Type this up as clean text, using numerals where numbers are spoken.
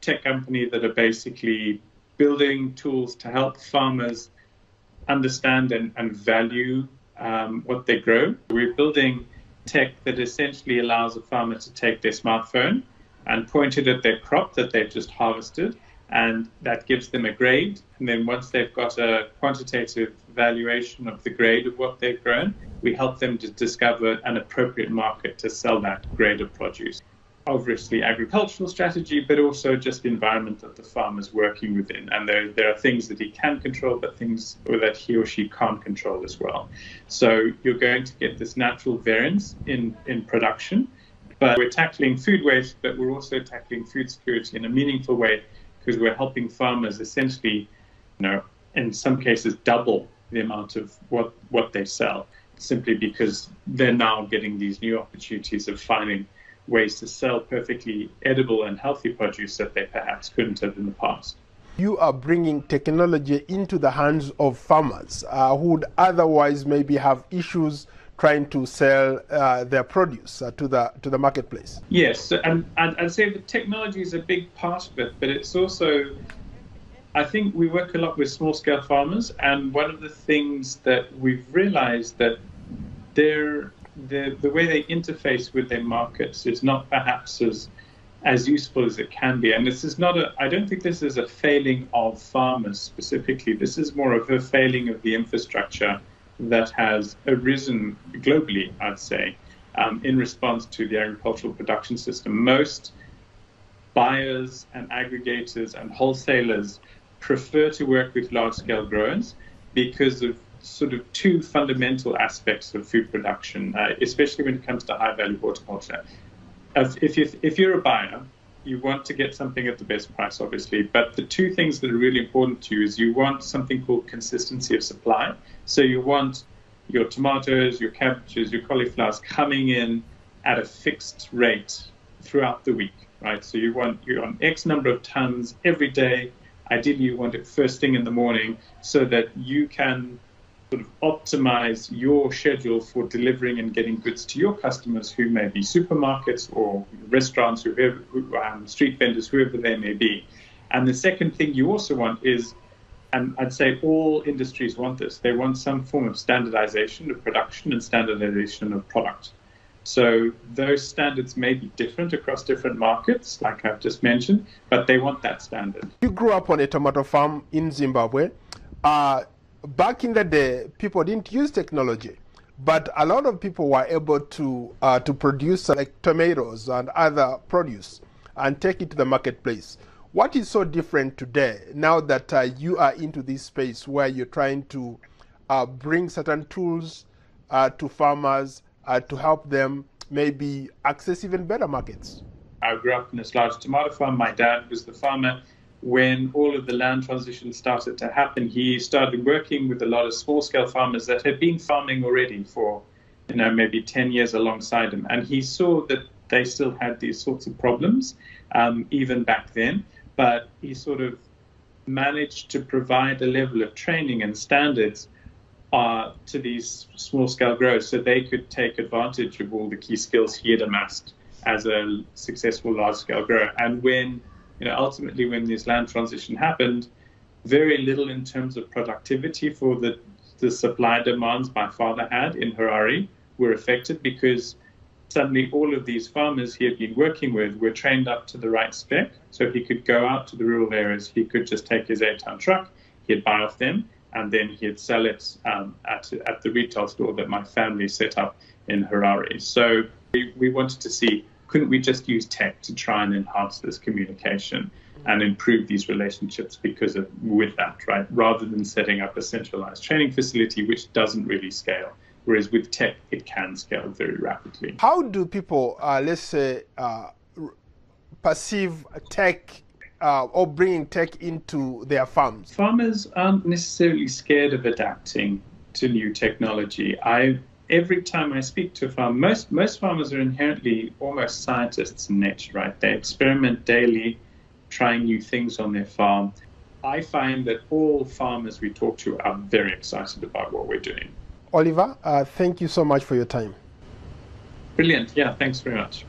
tech company that are basically building tools to help farmers understand and value what they grow. We're building tech that essentially allows a farmer to take their smartphone and point it at their crop that they've just harvested, and that gives them a grade. And then once they've got a quantitative valuation of the grade of what they've grown, we help them to discover an appropriate market to sell that grade of produce. Obviously agricultural strategy, but also just the environment that the farmer's working within. And there are things that he can control, but things that he or she can't control as well. So you're going to get this natural variance in production, but we're tackling food waste, but we're also tackling food security in a meaningful way, because we're helping farmers essentially, in some cases double the amount of what they sell, simply because they're now getting these new opportunities of finding ways to sell perfectly edible and healthy produce that they perhaps couldn't have in the past. You are bringing technology into the hands of farmers who would otherwise maybe have issues trying to sell their produce to the marketplace. Yes, and I'd say that technology is a big part of it, but it's also, I think we work a lot with small-scale farmers, and one of the things that we've realized that the way they interface with their markets is not perhaps as useful as it can be. And this is not I don't think this is a failing of farmers specifically. This is more of a failing of the infrastructure that has arisen globally, I'd say, in response to the agricultural production system. Most buyers and aggregators and wholesalers prefer to work with large-scale growers because of sort of two fundamental aspects of food production, especially when it comes to high-value horticulture. If you're a buyer, you want to get something at the best price, obviously, but the two things that are really important to you is you want something called consistency of supply. So you want your tomatoes, your cabbages, your cauliflowers coming in at a fixed rate throughout the week, right? So you want X number of tons every day. Ideally, you want it first thing in the morning so that you can sort of optimize your schedule for delivering and getting goods to your customers, who may be supermarkets or restaurants, whoever, street vendors, whoever they may be. And the second thing you also want is, and I'd say all industries want this, they want some form of standardization of production and standardization of product. So those standards may be different across different markets, like I've just mentioned, but they want that standard. You grew up on a tomato farm in Zimbabwe. Back in the day, people didn't use technology, but a lot of people were able to produce like tomatoes and other produce and take it to the marketplace. What is so different today, now that you are into this space where you're trying to bring certain tools to farmers to help them maybe access even better markets? I grew up in this large tomato farm. My dad was the farmer. When all of the land transition started to happen, he started working with a lot of small-scale farmers that had been farming already for, maybe 10 years alongside him. And he saw that they still had these sorts of problems, even back then. But he sort of managed to provide a level of training and standards to these small-scale growers so they could take advantage of all the key skills he had amassed as a successful large-scale grower. And when ultimately, when this land transition happened, very little in terms of productivity for the supply demands my father had in Harare were affected, because suddenly all of these farmers he had been working with were trained up to the right spec. So he could go out to the rural areas, he could just take his 8-ton truck, he'd buy off them, and then he'd sell it at the retail store that my family set up in Harare. So we wanted to see, couldn't we just use tech to try and enhance this communication and improve these relationships with that, right? Rather than setting up a centralized training facility, which doesn't really scale, whereas with tech, it can scale very rapidly. How do people, let's say, perceive tech or bringing tech into their farms? Farmers aren't necessarily scared of adapting to new technology. Every time I speak to a farmer, most farmers are inherently almost scientists in nature, right? They experiment daily, trying new things on their farm. I find that all farmers we talk to are very excited about what we're doing. Oliver, thank you so much for your time. Brilliant. Yeah, thanks very much.